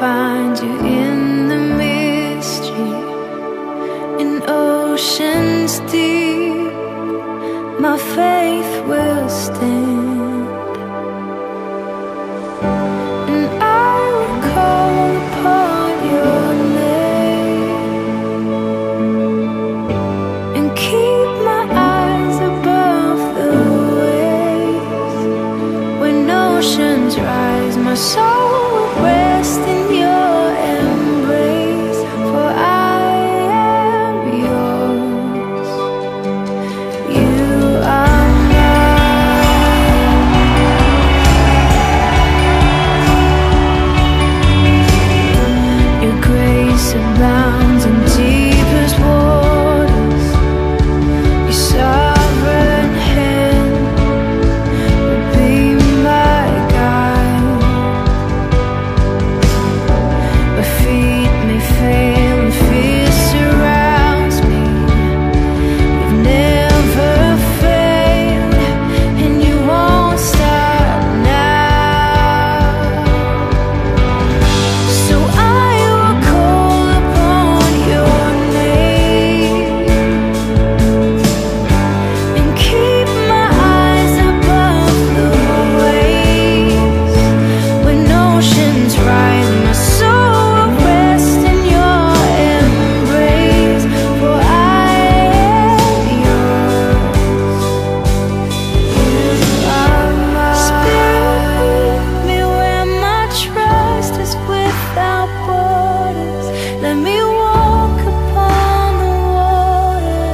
find you in the mystery, in oceans deep. My faith will stand, and I will call upon your name, and keep my eyes above the waves. When oceans rise, my soul will rest in your embrace, for I am yours, you are mine. Your grace abounds in deepest waters, your sovereign hand will be my guide. My feet may fail and fear surrounds me, you've never failed, and you won't stop now. So I will call upon your name, and keep my eyes above the waves. When oceans rise, my soul will rest in your embrace, for I am yours, you are mine. Spirit, lead me where my trust is without borders. Let me walk upon the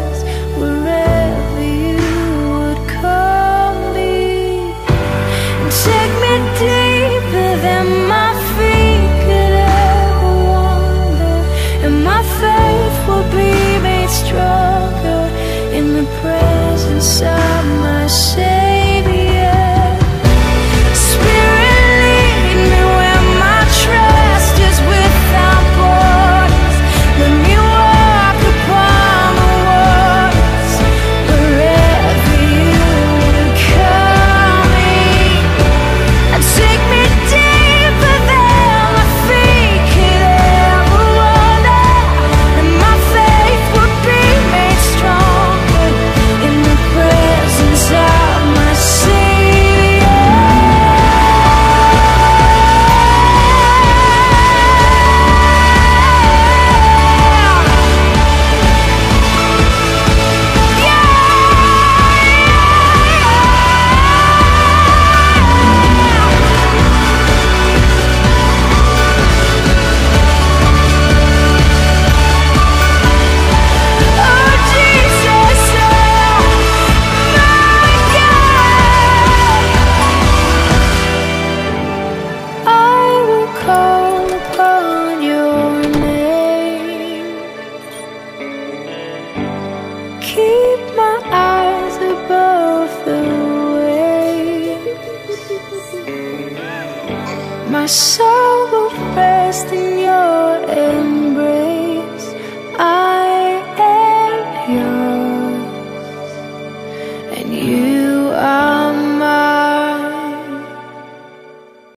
waters wherever you would call me, and take me deeper than my feet could ever wander, and my faith will be made stronger in the presence of my Savior. Spirit, lead me where my trust is without borders. Let me walk upon the waters wherever you would call me, and take me deeper than my feet could ever wander, and my faith would be made stronger in the presence of my Savior. Oh Jesus, oh my God, I will call upon your name, keep my eyes above the waves. My soul will rest in your embrace, I am yours, and you